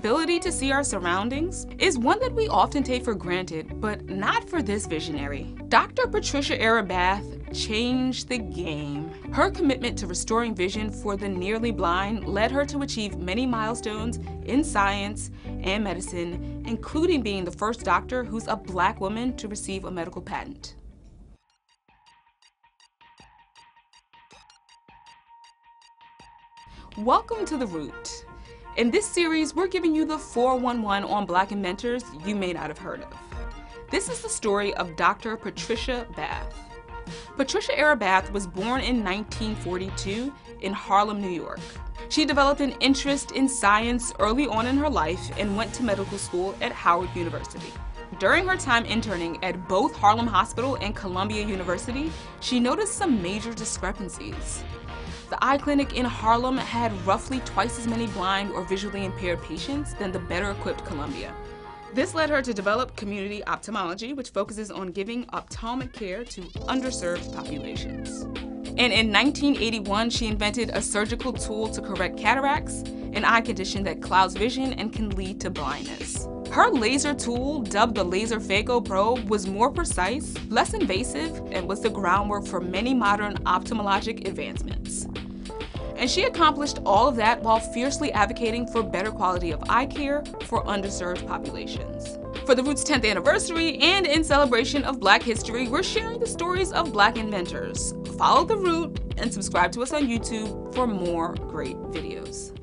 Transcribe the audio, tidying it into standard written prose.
ability to see our surroundings is one that we often take for granted, but not for this visionary. Dr. Patricia Bath changed the game. Her commitment to restoring vision for the nearly blind led her to achieve many milestones in science and medicine, including being the first doctor who's a Black woman to receive a medical patent. Welcome to The Root. In this series, we're giving you the 411 on Black inventors you may not have heard of. This is the story of Dr. Patricia Bath. Patricia Bath was born in 1942 in Harlem, New York. She developed an interest in science early on in her life and went to medical school at Howard University. During her time interning at both Harlem Hospital and Columbia University, she noticed some major discrepancies. The eye clinic in Harlem had roughly twice as many blind or visually impaired patients than the better equipped Columbia. This led her to develop community ophthalmology, which focuses on giving ophthalmic care to underserved populations. And in 1981, she invented a surgical tool to correct cataracts, an eye condition that clouds vision and can lead to blindness. Her laser tool, dubbed the Laserphaco Probe, was more precise, less invasive, and was the groundwork for many modern ophthalmologic advancements. And she accomplished all of that while fiercely advocating for better quality of eye care for underserved populations. For The Root's 10th anniversary and in celebration of Black history, we're sharing the stories of Black inventors. Follow The Root and subscribe to us on YouTube for more great videos.